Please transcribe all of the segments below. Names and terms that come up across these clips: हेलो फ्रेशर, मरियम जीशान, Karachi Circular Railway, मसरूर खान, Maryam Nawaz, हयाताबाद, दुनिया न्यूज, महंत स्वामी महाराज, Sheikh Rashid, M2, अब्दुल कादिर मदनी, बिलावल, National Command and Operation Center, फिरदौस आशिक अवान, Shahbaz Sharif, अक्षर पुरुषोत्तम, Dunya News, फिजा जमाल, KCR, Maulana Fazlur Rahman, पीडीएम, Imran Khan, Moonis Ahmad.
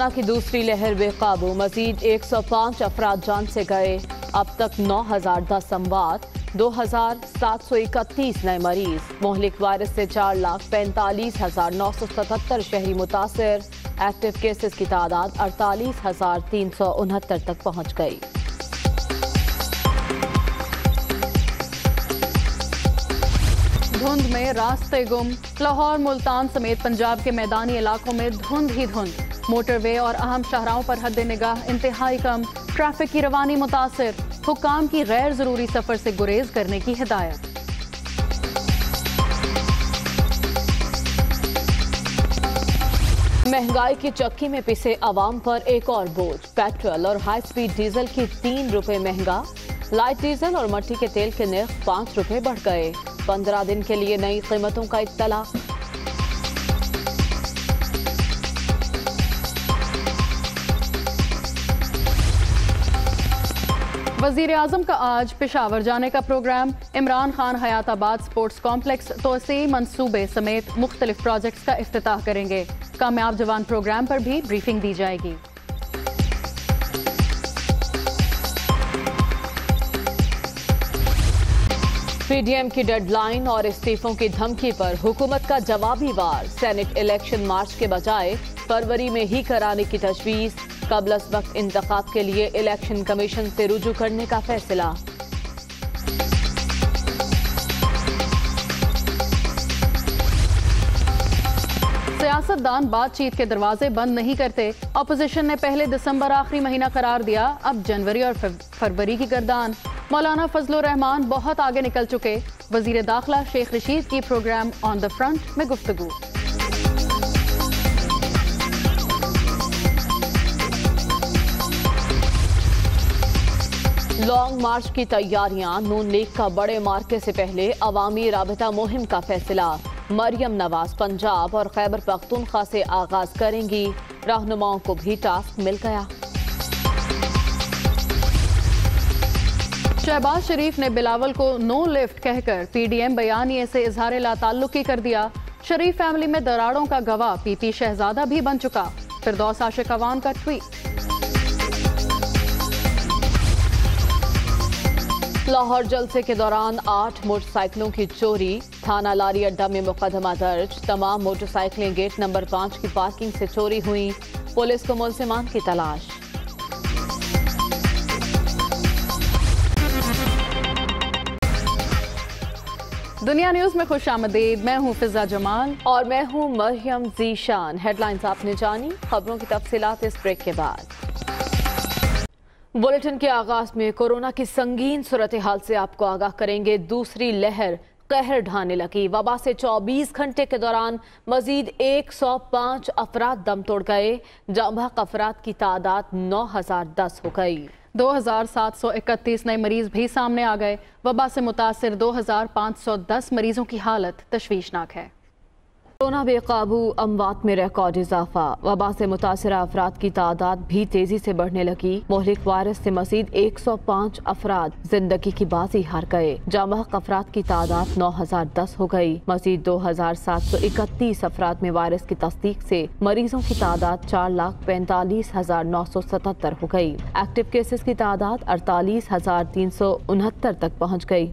Corona की दूसरी लहर बेकाबू, मजीद 105 अफराद जान से गए। अब तक 9,010 अमवात, 2,731 नए मरीज। मोहलिक वायरस से 4,45,977 शहरी मुतासर। एक्टिव केसेस की तादाद 48,369 तक पहुँच गई। धुंध में रास्ते गुम, लाहौर मुल्तान समेत पंजाब के मैदानी इलाकों में धुंध ही धुंध। मोटरवे और अहम शाहराओं पर हद निगाह इंतहाई कम, ट्रैफिक की रवानी मुतासर। हुकाम की गैर जरूरी सफर से गुरेज करने की हिदायत। महंगाई की चक्की में पिसे आवाम पर एक और बोझ, पेट्रोल और हाई स्पीड डीजल की 3 रुपए महंगा। लाइट डीजल और मट्टी के तेल के निर्फ 5 रुपए बढ़ गए। 15 दिन के लिए नई कीमतों का इत्तला। वजीर आजम का आज पेशावर जाने का programme. Imran Khan हयाताबाद sports complex तोसी मंसूबे समेत मुख्तलिफ प्रोजेक्ट्स का इफ्तिताह करेंगे। कामयाब जवान प्रोग्राम पर भी ब्रीफिंग दी जाएगी। पीडीएम की डेडलाइन और इस्तीफों की धमकी पर हुकूमत का जवाबी वार। सेनेट इलेक्शन मार्च के बजाय फरवरी में ही कराने की तजवीज़। कबल अज़ वक्त इंतखाब के लिए इलेक्शन कमीशन से रुजू करने का फैसला। सियासतदान बातचीत के दरवाजे बंद नहीं करते। अपोजिशन ने पहले दिसंबर आखिरी महीना करार दिया, अब जनवरी और फरवरी की गर्दान। मौलाना फजलुर रहमान बहुत आगे निकल चुके। वजीर दाखिला शेख रशीद की प्रोग्राम ऑन द फ्रंट में गुफ्तगू। लॉन्ग मार्च की तैयारियां, नून लीग का बड़े मार्के से पहले अवामी राबता मुहिम का फैसला। मरियम नवाज पंजाब और खैबर पख्तूनख्वा से आगाज करेंगी। रहनुमाओं को भी टास्क मिल गया। शहबाज शरीफ ने बिलावल को नो लिफ्ट कहकर पीडीएम बयानिए से इजहार लाताल्लुकी कर दिया। शरीफ फैमिली में दरारों का गवाह पीपी शहजादा भी बन चुका। फिरदौस आशिक अवान का ट्वीट। लाहौर जलसे के दौरान 8 मोटरसाइकिलों की चोरी, थाना लारी अड्डा में मुकदमा दर्ज। तमाम मोटरसाइकिलें गेट नंबर 5 की पार्किंग से चोरी हुई। पुलिस को मुलजिमान की तलाश। दुनिया न्यूज में खुश आमदीद। मैं हूँ फिजा जमाल और मैं हूँ मरियम जीशान। हेडलाइंस आपने जानी, खबरों की तफसीलात इस ब्रेक के बाद। बुलेटिन के आगाज में कोरोना की संगीन सूरत हाल से आपको आगाह करेंगे। दूसरी लहर कहर ढाने लगी। वबा से 24 घंटे के दौरान मजीद 105 अफराद दम तोड़ गए। जांबाक अफराद की तादाद 9,010 हो गई। 2,731 नए मरीज भी सामने आ गए। वबा से मुतासर 2,510 मरीजों की हालत तशवीशनाक है। कोरोना बेकाबू, अमवात में रिकॉर्ड इजाफा। वबा से मुतासर अफराद की तादाद भी तेजी से बढ़ने लगी। मोहलिक वायरस से मजीद 105 अफराद जिंदगी की बाजी हार गए। जांबाक अफराद की तादाद 9,010 हो गई। मजीद 2,731 अफराद में वायरस की तस्दीक से मरीजों की तादाद 4,45,977 हो गई। एक्टिव केसेस की तादाद 48,369 तक पहुँच गई।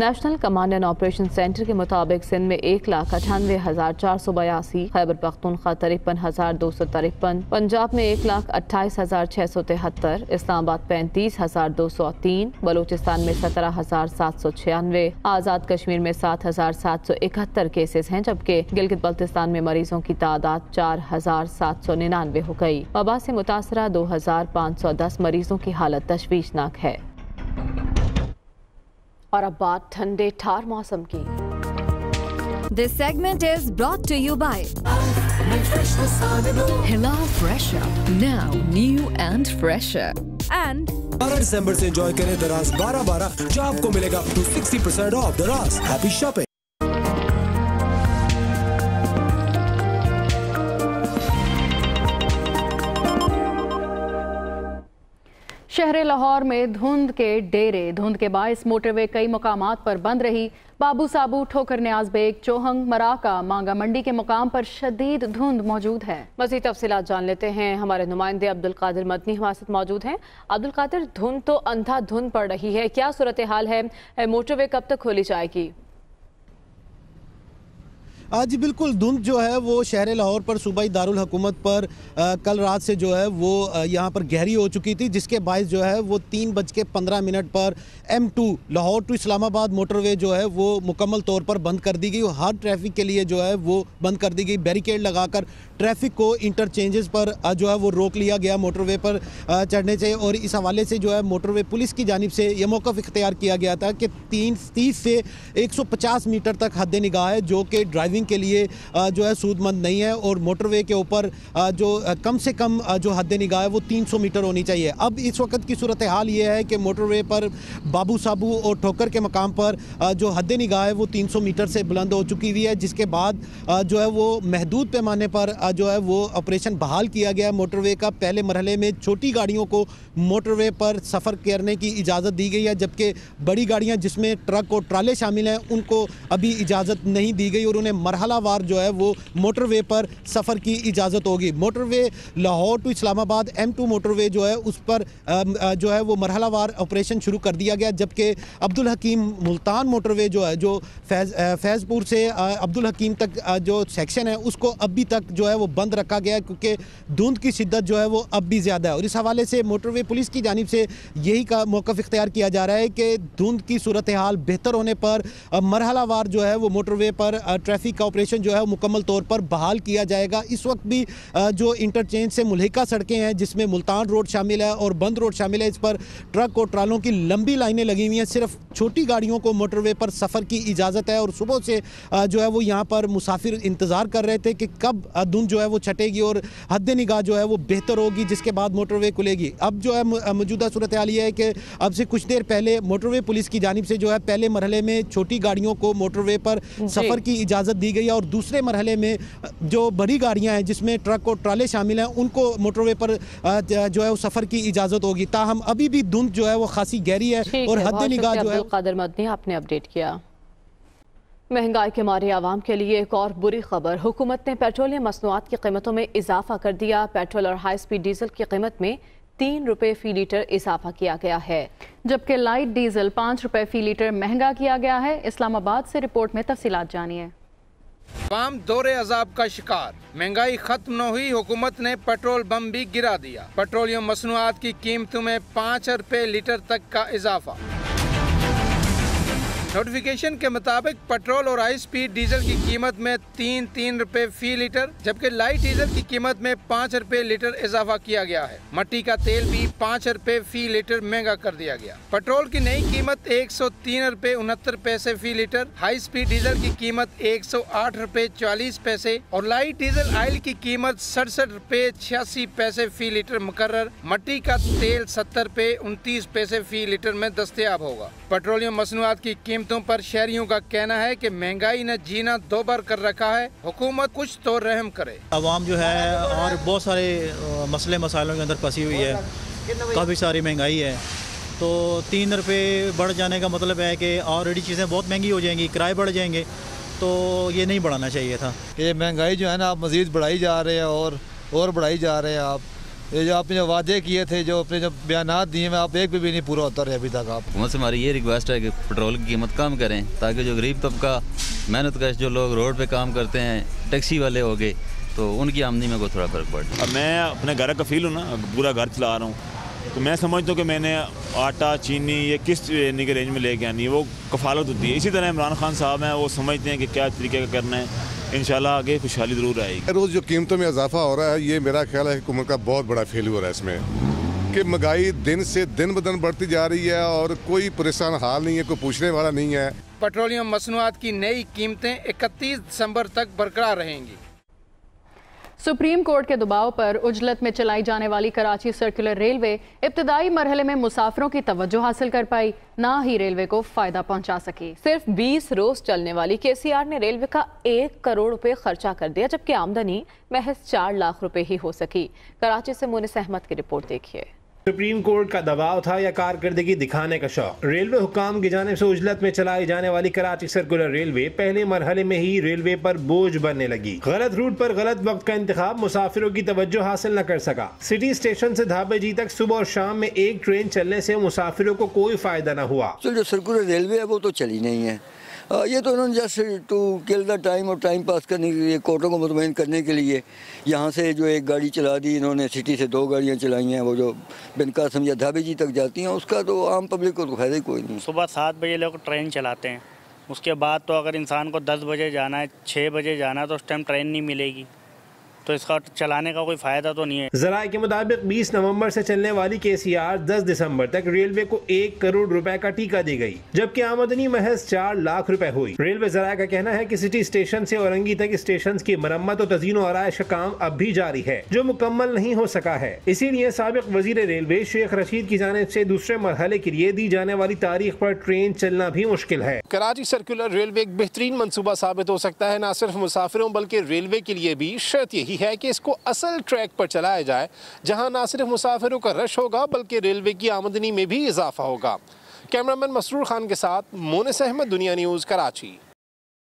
National command and operation centre के मुताबिक सिंध में 1,98,482, खैबर पख्तूनख्वा 53,253, पंजाब में 1,28,673, इस्लामाबाद 35,203, बलूचिस्तान में 17,796, आज़ाद कश्मीर में 7,771 केसेस हैं, जबकि गिलगित बल्तिस्तान में मरीजों की तादाद 4,799 हो गई। वबा से मुतासरा 2,510 मरीजों की हालत तशवीशनाक है। और अब बात ठंडे ठार मौसम की। This segment is brought to you by हेलो फ्रेशर, now new and fresher. And 12 दिसंबर से एंजॉय करें दराज 12-12, जो आपको मिलेगा up to 60% ऑफ दराज। Happy shopping. शहर लाहौर में धुंध के डेरे। धुंध के बायस मोटरवे कई मुकामात पर बंद रही। बाबू साबू, ठोकर न्याज बेग, चोहंग, मराका, मांगा मंडी के मुकाम पर शदीद धुंध मौजूद है। मज़ीद तफसीलात जान लेते हैं, हमारे नुमाइंदे अब्दुल कादिर मदनी हमारे साथ मौजूद हैं। अब्दुल कादिर, धुंध तो अंधा धुंध पड़ रही है, क्या सूरत हाल है? मोटरवे कब तक खोली जाएगी? आज बिल्कुल धुंध जो है वो शहर लाहौर पर सूबाई दारुल हुकूमत पर कल रात से जो है वो यहाँ पर गहरी हो चुकी थी, जिसके बायस जो है वो 3:15 पर M2 Lahore to Islamabad motorway जो है वो मुकम्मल तौर पर बंद कर दी गई। हर ट्रैफिक के लिए जो है वो बंद कर दी गई, बैरिकेड लगाकर ट्रैफिक को इंटरचेंजेस पर जो है वो रोक लिया गया मोटरवे पर चढ़ने से। और इस हवाले से जो है मोटरवे पुलिस की जानिब से यह मौक़िफ़ इख्तियार किया गया था कि 330 से 150 मीटर तक हद निगाह है, जो कि ड्राइविंग के लिए जो है सूदमंद नहीं है। और मोटरवे के ऊपर जो कम से कम जो हद निगाह है वो 300 मीटर होनी चाहिए। अब इस वक्त की सूरत हाल ये है कि मोटरवे पर बाबू साबू और ठोकर के मकाम पर जो हद निगाह है वो 300 मीटर से बुलंद हो चुकी हुई है, जिसके बाद जो है वो महदूद पैमाने पर जो है वो ऑपरेशन बहाल किया गया है। मोटरवे का पहले मरहले में छोटी गाड़ियों को मोटरवे पर सफ़र करने की इजाज़त दी गई है, जबकि बड़ी गाड़ियाँ जिसमें ट्रक और ट्राले शामिल हैं उनको अभी इजाज़त नहीं दी गई और उन्हें मरहलावार जो है वो मोटरवे पर सफ़र की इजाज़त होगी। Motorway Lahore to Islamabad M2 motorway जो है उस पर जो है वो मरहलावार ऑपरेशन शुरू कर दिया गया, जबकि अब्दुल हकीम मुल्तान मोटरवे जो है जो फैज़पुर से अब्दुल हकीम तक जो सेक्शन है उसको अभी तक जो है वो बंद रखा गया, क्योंकि धुंध की शिद्दत जो है वो अब भी ज़्यादा है। और इस हवाले से मोटरवे पुलिस की जानिब से यही का मौक़िफ़ इख्तियार किया जा रहा है कि धुंध की सूरत हाल बेहतर होने पर मरहलावार जो है वो मोटरवे पर ट्रैफिक का ऑपरेशन जो है मुकम्मल तौर पर बहाल किया जाएगा। इस वक्त भी जो इंटरचेंज से मुल्हिका सड़कें हैं जिसमें मुल्तान रोड शामिल है और बंद रोड शामिल है, इस पर ट्रक और ट्रालों की लंबी लाइनें लगी हुई हैं। सिर्फ छोटी गाड़ियों को मोटरवे पर सफ़र की इजाज़त है और सुबह से जो है वो यहाँ पर मुसाफिर इंतज़ार कर रहे थे कि कब धुंध जो है वो छटेगी और हद निगाह जो है वो बेहतर होगी, जिसके बाद मोटरवे खुलेगी। अब जो है मौजूदा सूरत हाल ये है कि अब से कुछ देर पहले मोटरवे पुलिस की जानिब से जो है पहले मरहले में छोटी गाड़ियों को मोटरवे पर सफ़र की इजाज़त दी गई है और दूसरे मरहले में जो बड़ी गाड़ियां हैं जिसमें ट्रक और ट्राले शामिल हैं उनको मोटरवे पर जो है वो सफ़र की इजाज़त होगी। ताहम अभी भी धुंध जो है वो खासी गहरी है और हद निगाह जो है। कादर मदनी, आपने अपडेट किया। महंगाई के मारे आवाम के लिए एक और बुरी खबर, हुकूमत ने पेट्रोलियम मसनूआत की कीमतों में इजाफा कर दिया। पेट्रोल और हाई स्पीड डीजल की कीमत में 3 रुपये फी लीटर इजाफा किया गया है, जबकि लाइट डीजल 5 रुपये फी लीटर महंगा किया गया है। इस्लामाबाद से रिपोर्ट में तफसीलात जानिए। आवाम दौरे अजाब का शिकार, महंगाई खत्म न हुई, हुकूमत ने पेट्रोल बम भी गिरा दिया। पेट्रोलियम मसनूआत की कीमतों में 5 रुपये लीटर तक का इजाफा। नोटिफिकेशन के मुताबिक पेट्रोल और हाई स्पीड डीजल की कीमत में 3 रुपए फी लीटर, जबकि लाइट डीजल की कीमत में 5 रुपए लीटर इजाफा किया गया है। मट्टी का तेल भी 5 रुपए फी लीटर महंगा कर दिया गया। पेट्रोल की नई कीमत 103 रुपए 69 पैसे फी लीटर, हाई स्पीड डीजल की कीमत 108 रुपए 40 पैसे और लाइट डीजल आयल की कीमत 67 रुपए 86 पैसे फी लीटर मुकर्रर। मट्टी का तेल 70 रुपए 29 पैसे फी लीटर में दस्तयाब होगा। पेट्रोलियम मसनूआत की कीमतों पर शहरियों का कहना है कि महंगाई ने जीना दो बार कर रखा है, हुकूमत कुछ तो रहम करे। आवाम जो है और बहुत सारे मसले मसालों के अंदर फंसी हुई है, काफ़ी सारी महंगाई है, तो 3 रुपये बढ़ जाने का मतलब है कि ऑलरेडी चीज़ें बहुत महंगी हो जाएंगी, किराए बढ़ जाएंगे, तो ये नहीं बढ़ाना चाहिए था। ये महंगाई जो है ना आप मज़ीद बढ़ाई जा रहे हैं और बढ़ाई जा रहे हैं आप। ये जो आपने वादे किए थे, जो अपने जो बयान दिए हैं, आप एक भी नहीं पूरा होता रहे अभी तक। आप वहाँ से हमारी ये रिक्वेस्ट है कि पेट्रोल की कीमत कम करें, ताकि जो गरीब तबका, मेहनतकश जो लोग रोड पे काम करते हैं, टैक्सी वाले हो गए, तो उनकी आमदनी में को थोड़ा फ़र्क पड़ता है। मैं अपने घर का फील हूँ ना, पूरा घर चला रहा हूँ, तो मैं समझता हूँ कि मैंने आटा चीनी ये किस के रेंज में लेके आनी है, वो कफालत होती है। इसी तरह इमरान खान साहब हैं, वो समझते हैं कि क्या तरीके का करना है। इंशाल्लाह आगे खुशहाली जरूर आएगी। रोज़ जो कीमतों में इजाफा हो रहा है, ये मेरा ख्याल है हुकूमत का बहुत बड़ा फेलियर है इसमें, कि महंगाई दिन से दिन ब दिन बढ़ती जा रही है और कोई परेशान हाल नहीं है, कोई पूछने वाला नहीं है। पेट्रोलियम मसनूआत की नई कीमतें 31 दिसंबर तक बरकरार रहेंगी। सुप्रीम कोर्ट के दबाव पर उजलत में चलाई जाने वाली कराची सर्कुलर रेलवे इब्तदाई मरहले में मुसाफिरों की तवज्जो हासिल कर पाई, ना ही रेलवे को फायदा पहुंचा सकी। सिर्फ 20 रोज चलने वाली KCR ने रेलवे का 1 करोड़ रुपए खर्चा कर दिया, जबकि आमदनी महज 4 लाख रुपए ही हो सकी। कराची से मोनिस अहमद की रिपोर्ट देखिए। सुप्रीम कोर्ट का दबाव था या कारकर्दगी दिखाने का शौक। रेलवे हुकाम की जानिब से उजलत में चलाई जाने वाली कराची सर्कुलर रेलवे पहले मरहले में ही रेलवे पर बोझ बनने लगी। गलत रूट पर गलत वक्त का इंतखाब मुसाफिरों की तवज्जो हासिल न कर सका। सिटी स्टेशन से धाबे जी तक सुबह और शाम में एक ट्रेन चलने से मुसाफिरों को कोई फायदा न हुआ। जो सर्कुलर रेलवे है वो तो चली नहीं है, ये तो उन्होंने just to kill the time और टाइम पास करने के लिए, कोर्टों को मुतमईन करने के लिए यहाँ से जो एक गाड़ी चला दी इन्होंने, सिटी से दो गाड़ियाँ चलाई हैं, वो जो बिनका समझा धाबे जी तक जाती हैं, उसका तो आम पब्लिक को तो फायदा ही कोई नहीं। सुबह 7 बजे लोग ट्रेन चलाते हैं, उसके बाद तो अगर इंसान को 10 बजे जाना है, 6 बजे जाना है, तो उस टाइम ट्रेन नहीं मिलेगी, तो इसका चलाने का कोई फायदा तो नहीं है। जराये के मुताबिक 20 नवंबर से चलने वाली KCR 10 दिसंबर तक रेलवे को 1 करोड़ रुपए का टीका दी गई, जबकि आमदनी महज 4 लाख रुपए हुई। रेलवे जराये का कहना है कि सिटी स्टेशन से औरंगी तक स्टेशन की मरम्मत और तज़ीन और आराइश का काम अब भी जारी है, जो मुकम्मल नहीं हो सका है। इसीलिए साबिक वजीर रेलवे शेख रशीद की जानिब से दूसरे मरहले के लिए दी जाने वाली तारीख पर ट्रेन चलना भी मुश्किल है। कराची सर्कुलर रेलवे एक बेहतरीन मनसूबा साबित हो सकता है, न सिर्फ मुसाफिरों बल्कि रेलवे के लिए भी। शर्त यही है कि इसको असल ट्रैक पर चलाया जाए, जहां ना सिर्फ मुसाफिरों का रश होगा बल्कि रेलवे की आमदनी में भी इजाफा होगा। कैमरामैन मसरूर खान के साथ मोनिस अहमद, दुनिया न्यूज़, कराची।